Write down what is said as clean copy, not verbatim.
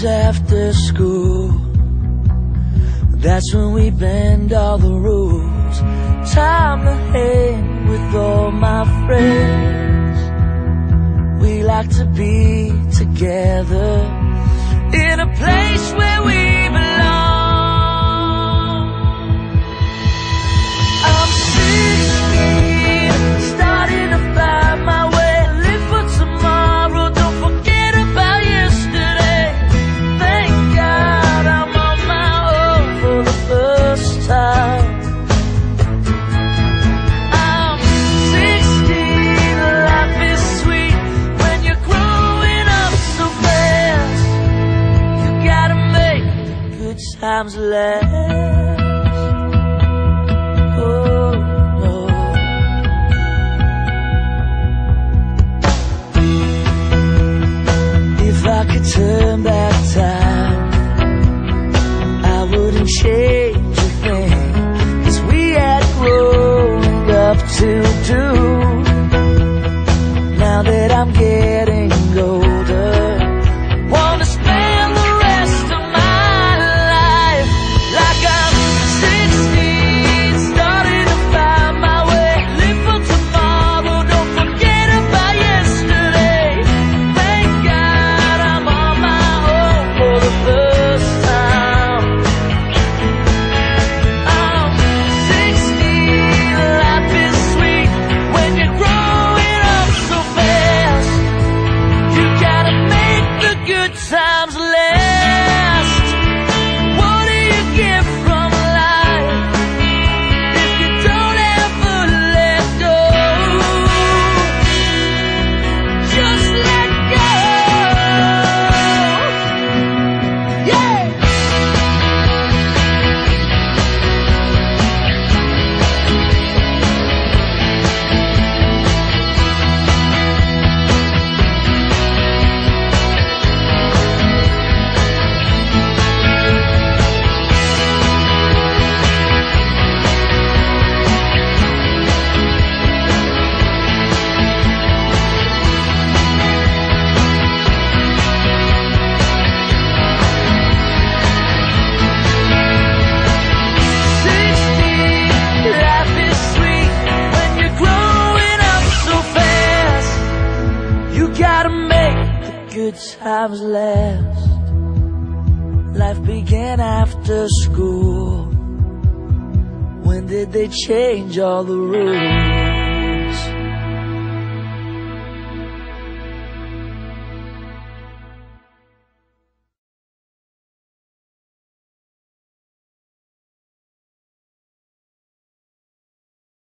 friends after school. That's when we bend all the rules. Time to hang with all my friends. We like to be together in a place where we belong. I'm 16, starting to find my way. Times less. Oh no. If I could turn back time, I wouldn't change a thing, 'cause we had growing up to do. Now that I'm getting older, wanna spend the rest of my times last. Life began after school. When did they change all the rules?